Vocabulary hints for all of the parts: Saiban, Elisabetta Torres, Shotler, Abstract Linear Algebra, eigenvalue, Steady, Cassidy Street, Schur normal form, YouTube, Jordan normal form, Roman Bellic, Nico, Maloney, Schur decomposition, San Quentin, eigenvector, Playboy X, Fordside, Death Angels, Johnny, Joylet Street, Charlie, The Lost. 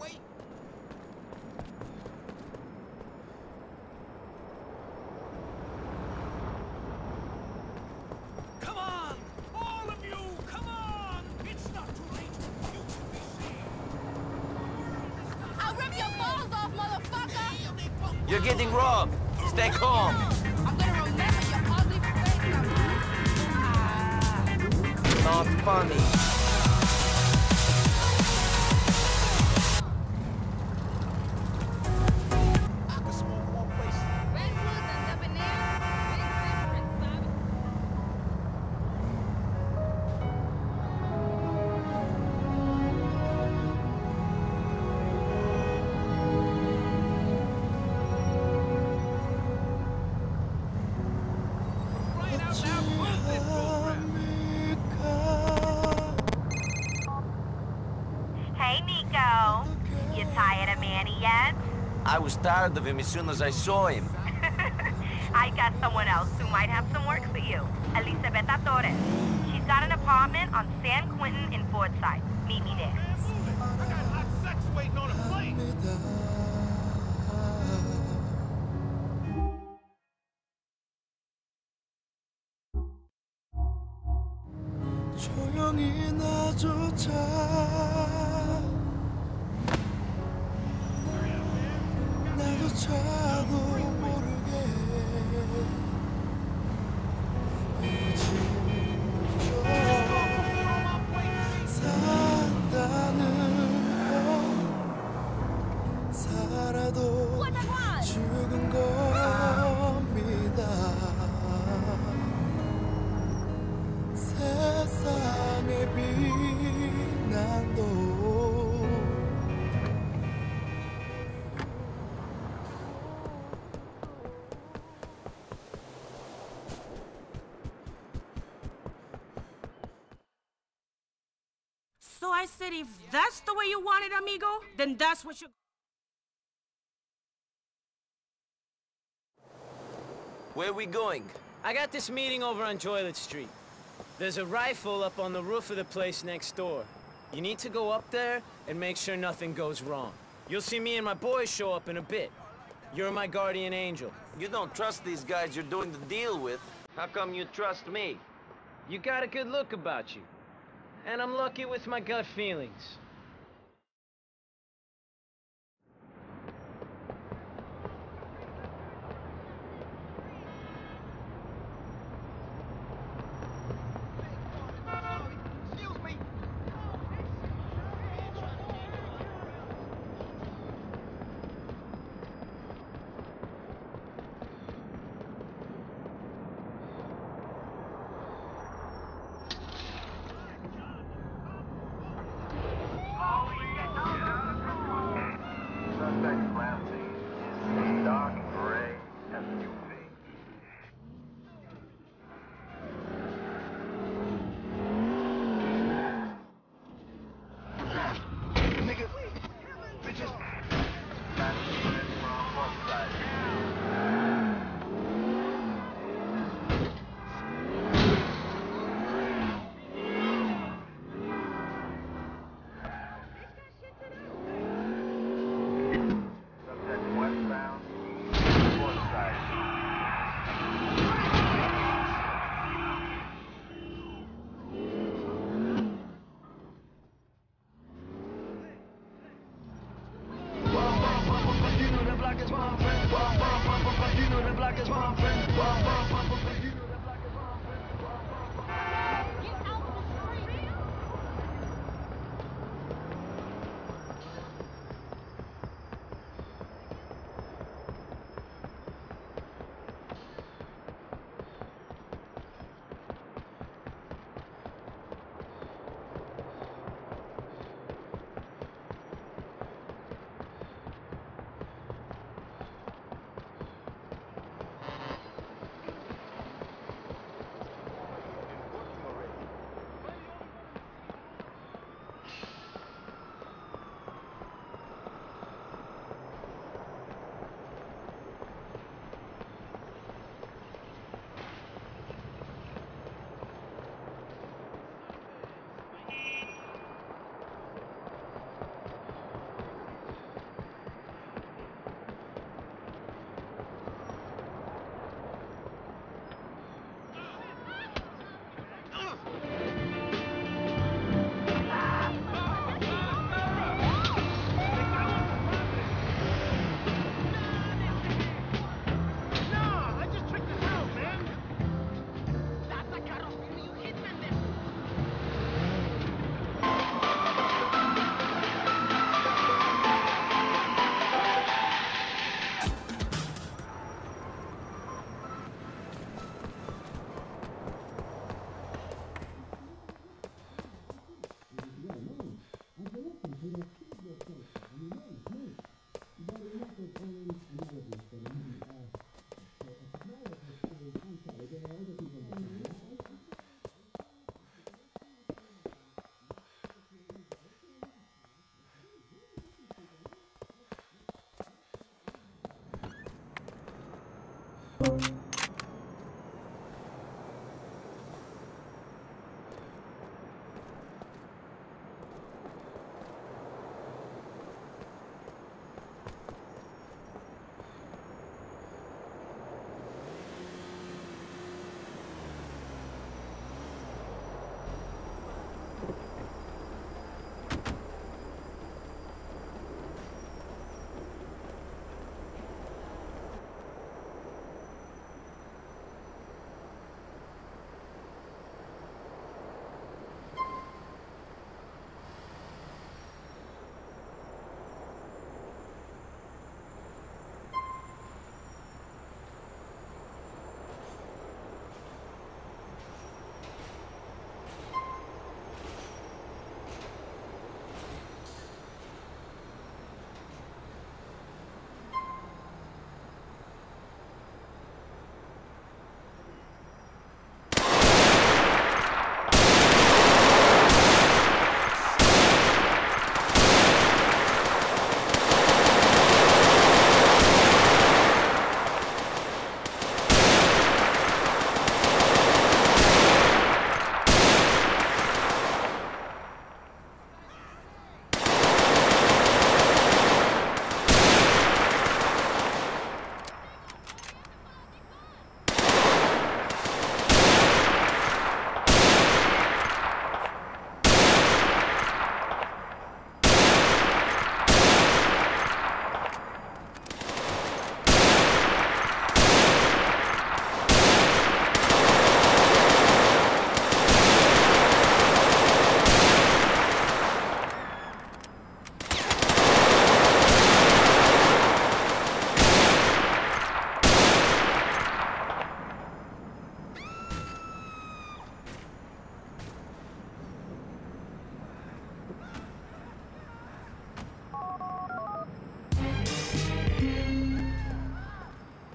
Wait! Come on! All of you, come on! It's not too late. You can be seen. I'll rip your balls off, motherfucker! You're getting robbed. Stay calm. Not funny. Tired of him as soon as I saw him. I got someone else who might have some work for you. Elisabetta Torres. She's got an apartment on San Quentin in Fordside. Meet me there. I got hot sex waiting on a plane. So I said, if that's the way you want it, amigo, then that's what you... Where are we going? I got this meeting over on Joylet Street. There's a rifle up on the roof of the place next door. You need to go up there and make sure nothing goes wrong. You'll see me and my boys show up in a bit. You're my guardian angel. You don't trust these guys you're doing the deal with. How come you trust me? You got a good look about you. And I'm lucky with my gut feelings.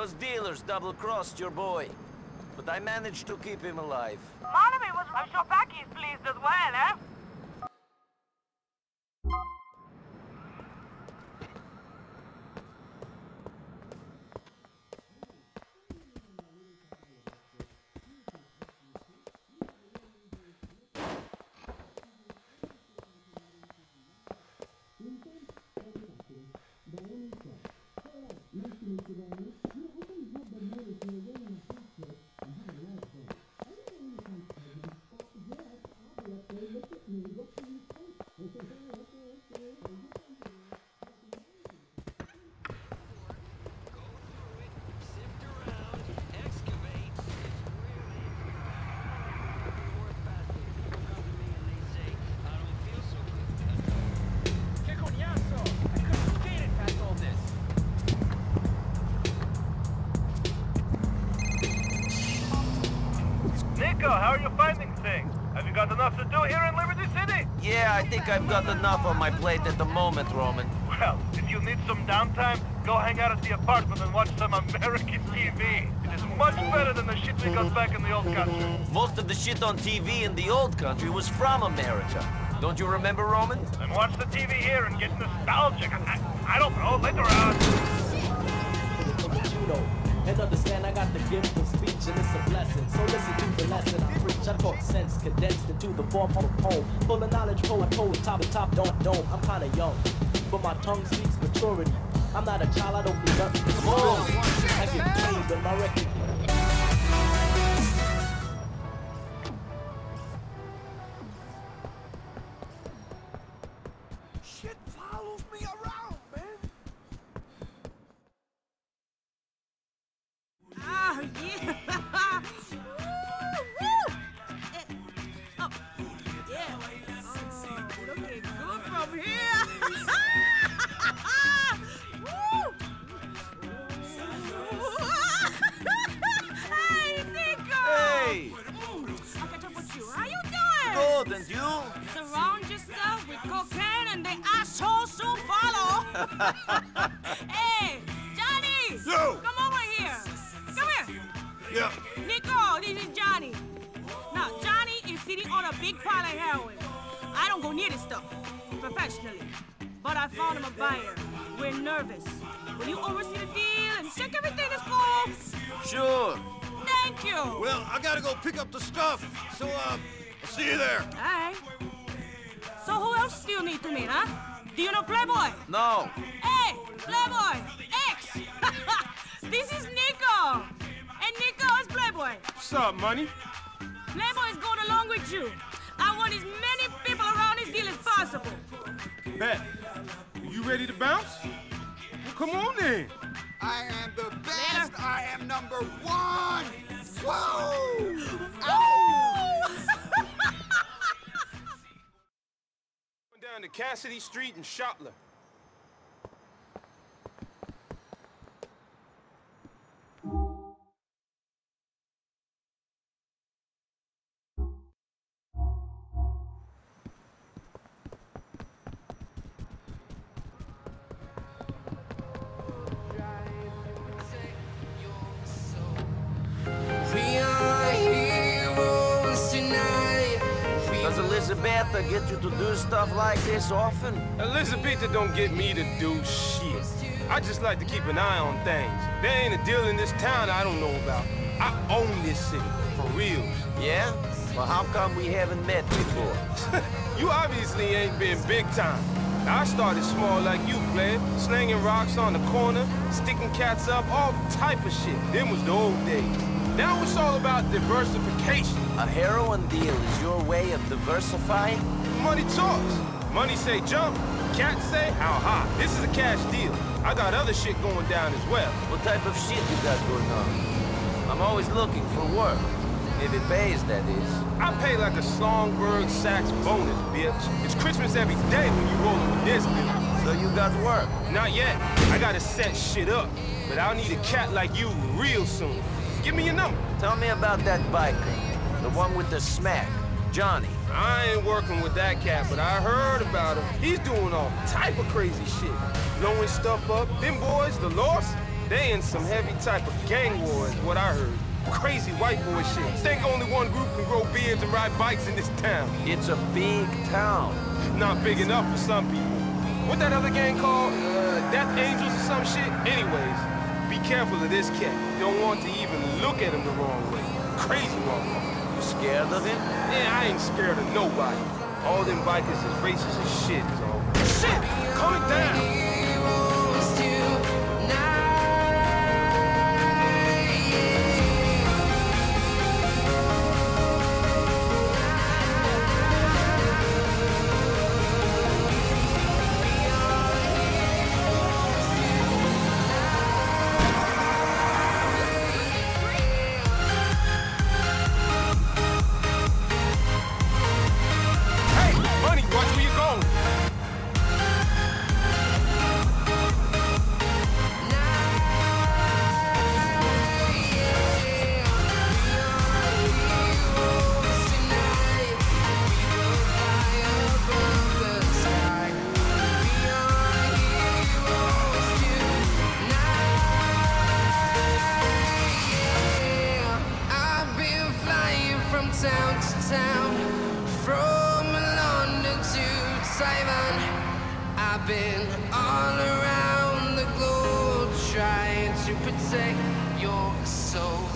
Those dealers double-crossed your boy. But I managed to keep him alive. Maloney was... I'm sure Packy's pleased as well, eh? I think I've got enough on my plate at the moment, Roman. Well, if you need some downtime, go hang out at the apartment and watch some American TV. It is much better than the shit we got back in the old country. Most of the shit on TV in the old country was from America. Don't you remember, Roman? Then watch the TV here and get nostalgic. I don't know, later on. And understand I got the gift of speech and it's a blessing. So listen to the lesson I preach. I talk sense condensed into the form of a poem. Full of knowledge, poet, top, don't know. I'm kinda young, but my tongue speaks maturity. I'm not a child, I don't be nothing. I get paid in my record. Hey, Johnny! Yo. Come over here! Come here! Yeah. Nico, this is Johnny. Now, Johnny is sitting on a big pile of heroin. I don't go near this stuff, professionally. But I found him a buyer. We're nervous. Will you oversee the deal and check everything that's cool? Sure. Thank you. Well, I gotta go pick up the stuff. So, I'll see you there. All right. So who else do you need to meet, huh? Do you know Playboy? No. Hey, Playboy X. This is Nico, and Nico is Playboy. What's up, money? Playboy is going along with you. I want as many people around this deal as possible. Bet. You ready to bounce? Well, come on then. I am the best. Later. I am number one. Whoa! Woo! Down to Cassidy Street and Shotler. Elisabetta get you to do stuff like this often? Elisabetta don't get me to do shit. I just like to keep an eye on things. There ain't a deal in this town I don't know about. I own this city, for real. Yeah? Well, how come we haven't met before? You obviously ain't been big time. I started small like you, player. Slinging rocks on the corner, sticking cats up, all type of shit. Them was the old days. Now it's all about diversification. A heroin deal is your way of diversifying? Money talks. Money say jump. Cats say how high. This is a cash deal. I got other shit going down as well. What type of shit you got going on? I'm always looking for work. If it pays, that is. I pay like a Songbird Sachs bonus, bitch. It's Christmas every day when you rolling with this, bitch. So you got work? Not yet. I gotta set shit up. But I'll need a cat like you real soon. Give me your number. Tell me about that biker. The one with the smack. Johnny. I ain't working with that cat, but I heard about him. He's doing all type of crazy shit. Blowing stuff up. Them boys, the Lost, they in some heavy type of gang war is what I heard. Crazy white boy shit. Think only one group can grow beards and ride bikes in this town. It's a big town. Not big enough for some people. What that other gang called? Death Angels or some shit? Anyways, be careful of this cat. You don't want to even look at him the wrong way. Crazy motherfucker. You scared of him? Yeah, I ain't scared of nobody. All them bikers is racist as shit, so... Shit! Calm it down! Saiban, I've been all around the globe trying to protect your soul.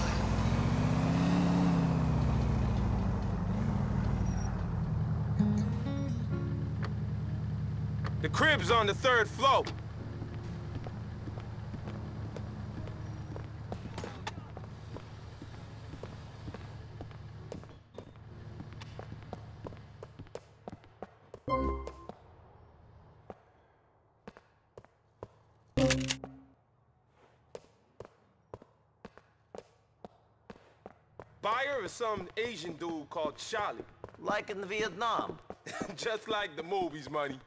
The crib's on the 3rd floor. Buyer is some Asian dude called Charlie. Like in Vietnam. Just like the movies, money.